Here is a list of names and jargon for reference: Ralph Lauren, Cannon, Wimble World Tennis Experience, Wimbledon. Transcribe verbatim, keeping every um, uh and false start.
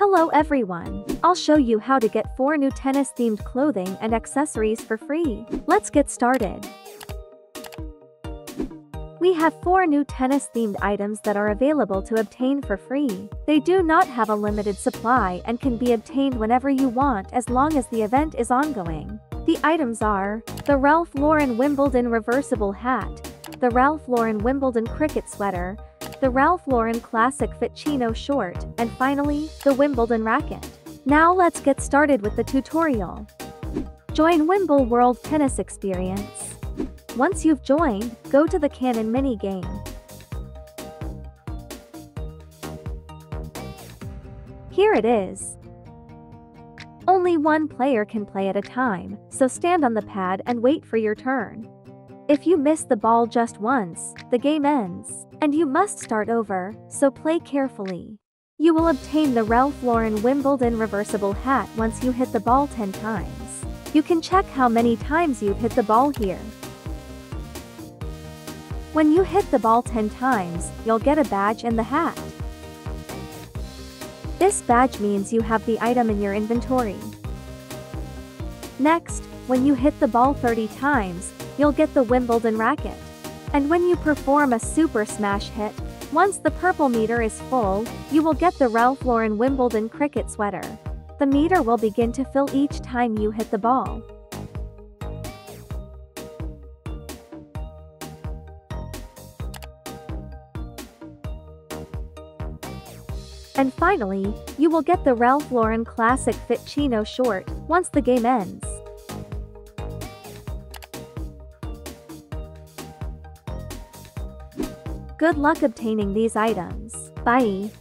Hello everyone! I'll show you how to get four new tennis-themed clothing and accessories for free. Let's get started! We have four new tennis-themed items that are available to obtain for free. They do not have a limited supply and can be obtained whenever you want as long as the event is ongoing. The items are the Ralph Lauren Wimbledon Reversible Hat, the Ralph Lauren Wimbledon Cricket Sweater, the Ralph Lauren Classic Fit Chino Short, and finally, the Wimbledon Racket. Now let's get started with the tutorial. Join Wimble World Tennis Experience. Once you've joined, go to the Cannon minigame. Here it is. Only one player can play at a time, so stand on the pad and wait for your turn. If you miss the ball just once, the game ends, and you must start over, so play carefully. You will obtain the Ralph Lauren Wimbledon Reversible Hat once you hit the ball ten times. You can check how many times you've hit the ball here. When you hit the ball ten times, you'll get a badge and the hat. This badge means you have the item in your inventory. Next, when you hit the ball thirty times, you'll get the Wimbledon racket. And when you perform a super smash hit, once the purple meter is full, you will get the Ralph Lauren Wimbledon cricket sweater. The meter will begin to fill each time you hit the ball. And finally, you will get the Ralph Lauren Classic Fit Chino Short once the game ends. Good luck obtaining these items. Bye.